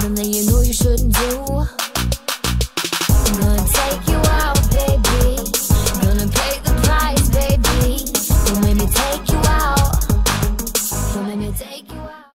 something that you know you shouldn't do.